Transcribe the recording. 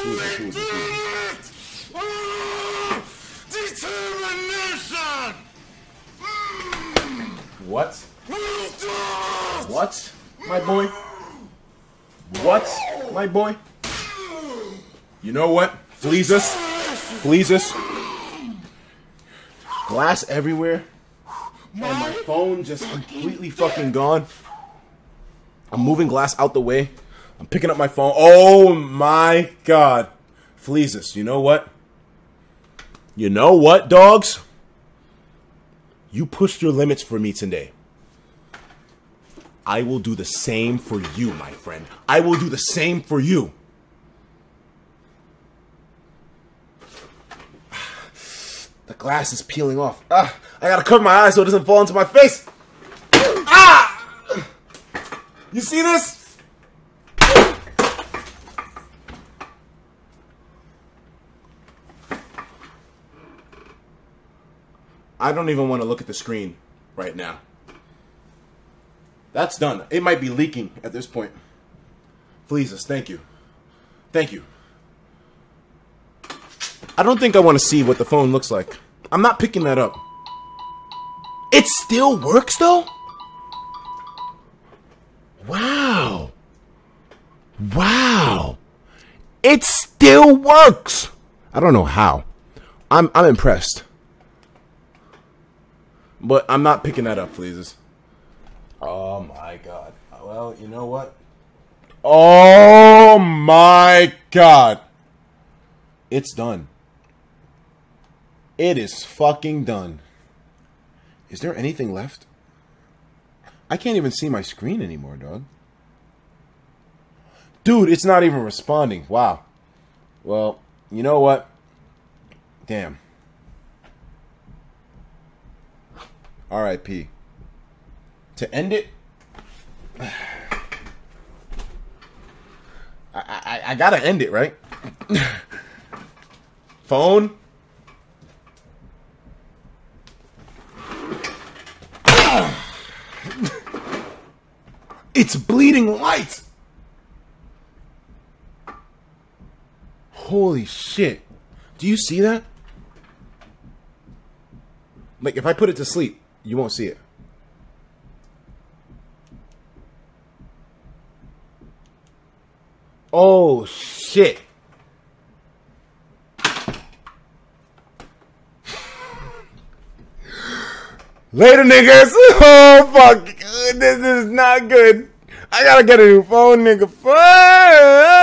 Determination! What? What? My boy? What? My boy? You know what? Flees us. Flees us. Glass everywhere. And my phone just completely fucking gone. I'm moving glass out the way. I'm picking up my phone. Oh my god. Flees us. You know what? You know what, dogs? You pushed your limits for me today. I will do the same for you, my friend. I will do the same for you. The glass is peeling off. Ah, I gotta cover my eyes so it doesn't fall into my face. Ah! You see this? I don't even want to look at the screen right now. That's done. It might be leaking at this point. Please, thank you. Thank you. I don't think I want to see what the phone looks like. I'm not picking that up. It still works though? Wow. Wow. It still works. I don't know how. I'm impressed. But I'm not picking that up, please. Oh my god. Well, you know what? Oh my god. It's done. It is fucking done. Is there anything left? I can't even see my screen anymore, dog. Dude, it's not even responding. Wow. Well, you know what? Damn. R.I.P. To end it, I gotta end it, right? Phone. It's bleeding light. Holy shit. Do you see that? Like, if I put it to sleep, you won't see it. Oh shit. Later, niggas. Oh fuck. This is not good. I gotta get a new phone, nigga. Fuck.